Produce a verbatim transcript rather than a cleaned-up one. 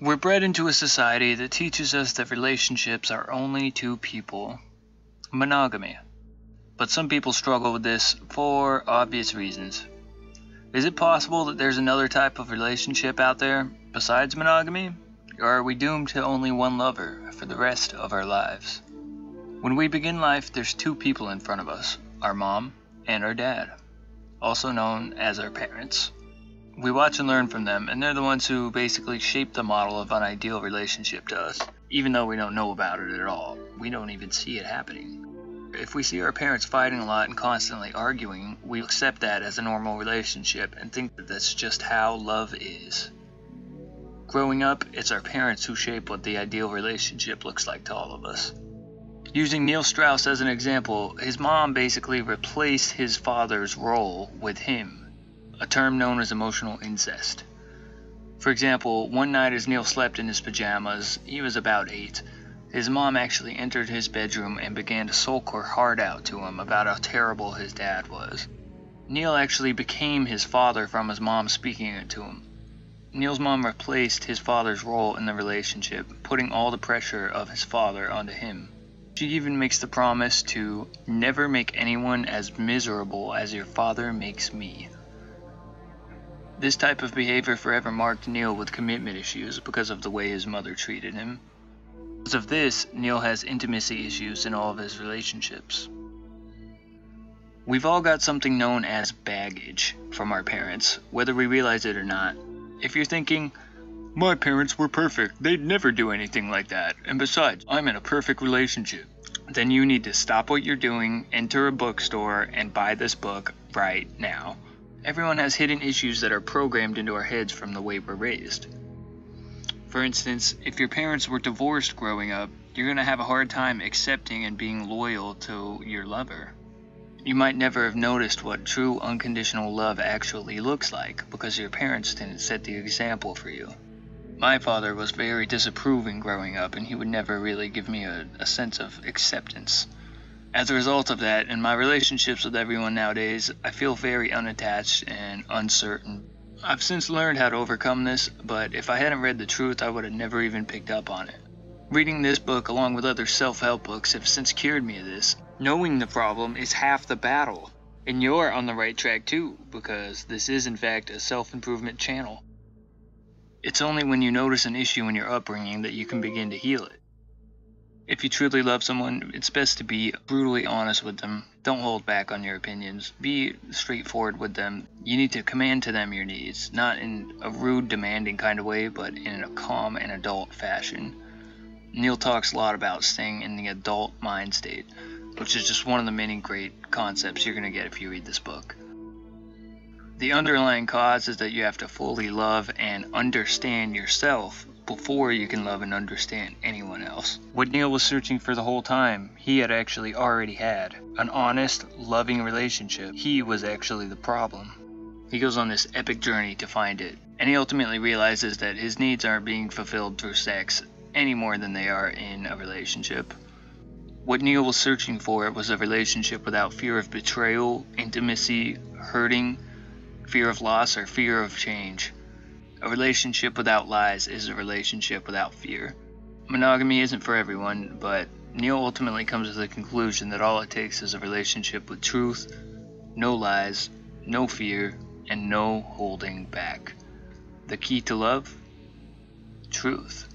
We're bred into a society that teaches us that relationships are only two people. Monogamy. But some people struggle with this for obvious reasons. Is it possible that there's another type of relationship out there besides monogamy? Or are we doomed to only one lover for the rest of our lives? When we begin life, there's two people in front of us, our mom and our dad, also known as our parents. We watch and learn from them, and they're the ones who basically shape the model of an ideal relationship to us, even though we don't know about it at all. We don't even see it happening. If we see our parents fighting a lot and constantly arguing, we accept that as a normal relationship and think that that's just how love is. Growing up, it's our parents who shape what the ideal relationship looks like to all of us. Using Neil Strauss as an example, his mom basically replaced his father's role with him. A term known as emotional incest. For example, one night as Neil slept in his pajamas, he was about eight, his mom actually entered his bedroom and began to sulk her heart out to him about how terrible his dad was. Neil actually became his father from his mom speaking it to him. Neil's mom replaced his father's role in the relationship, putting all the pressure of his father onto him. She even makes the promise to never make anyone as miserable as your father makes me. This type of behavior forever marked Neil with commitment issues because of the way his mother treated him. Because of this, Neil has intimacy issues in all of his relationships. We've all got something known as baggage from our parents, whether we realize it or not. If you're thinking, my parents were perfect, they'd never do anything like that, and besides, I'm in a perfect relationship, then you need to stop what you're doing, enter a bookstore, and buy this book right now. Everyone has hidden issues that are programmed into our heads from the way we're raised. For instance, if your parents were divorced growing up, you're going to have a hard time accepting and being loyal to your lover. You might never have noticed what true unconditional love actually looks like because your parents didn't set the example for you. My father was very disapproving growing up, and he would never really give me a, a sense of acceptance. As a result of that, in my relationships with everyone nowadays, I feel very unattached and uncertain. I've since learned how to overcome this, but if I hadn't read The Truth, I would have never even picked up on it. Reading this book along with other self-help books have since cured me of this. Knowing the problem is half the battle, and you're on the right track too, because this is in fact a self-improvement channel. It's only when you notice an issue in your upbringing that you can begin to heal it. If you truly love someone, it's best to be brutally honest with them. Don't hold back on your opinions. Be straightforward with them. You need to command to them your needs, not in a rude, demanding kind of way, but in a calm and adult fashion. Neil talks a lot about staying in the adult mind state, which is just one of the many great concepts you're going to get if you read this book. The underlying cause is that you have to fully love and understand yourself before you can love and understand anyone else. What Neil was searching for the whole time, he had actually already had. An honest, loving relationship. He was actually the problem. He goes on this epic journey to find it, and he ultimately realizes that his needs aren't being fulfilled through sex any more than they are in a relationship. What Neil was searching for was a relationship without fear of betrayal, intimacy, hurting, fear of loss, or fear of change. A relationship without lies is a relationship without fear. Monogamy isn't for everyone, but Neil ultimately comes to the conclusion that all it takes is a relationship with truth, no lies, no fear, and no holding back. The key to love? Truth.